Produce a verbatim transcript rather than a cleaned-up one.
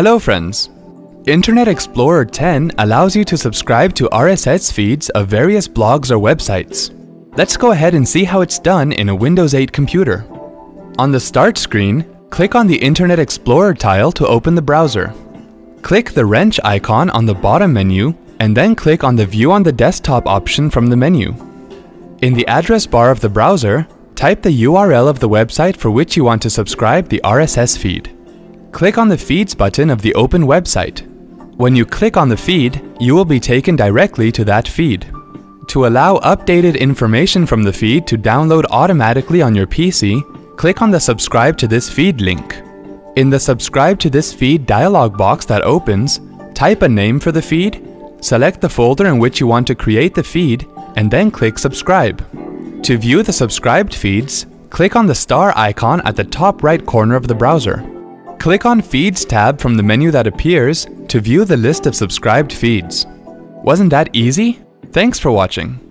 Hello friends! Internet Explorer ten allows you to subscribe to R S S feeds of various blogs or websites. Let's go ahead and see how it's done in a Windows eight computer. On the Start screen, click on the Internet Explorer tile to open the browser. Click the wrench icon on the bottom menu and then click on the View on the Desktop option from the menu. In the address bar of the browser, type the U R L of the website for which you want to subscribe the R S S feed. Click on the Feeds button of the Open website. When you click on the feed, you will be taken directly to that feed. To allow updated information from the feed to download automatically on your P C, click on the Subscribe to this feed link. In the Subscribe to this feed dialog box that opens, type a name for the feed, select the folder in which you want to create the feed, and then click Subscribe. To view the subscribed feeds, click on the star icon at the top right corner of the browser. Click on Feeds tab from the menu that appears to view the list of subscribed feeds. Wasn't that easy? Thanks for watching.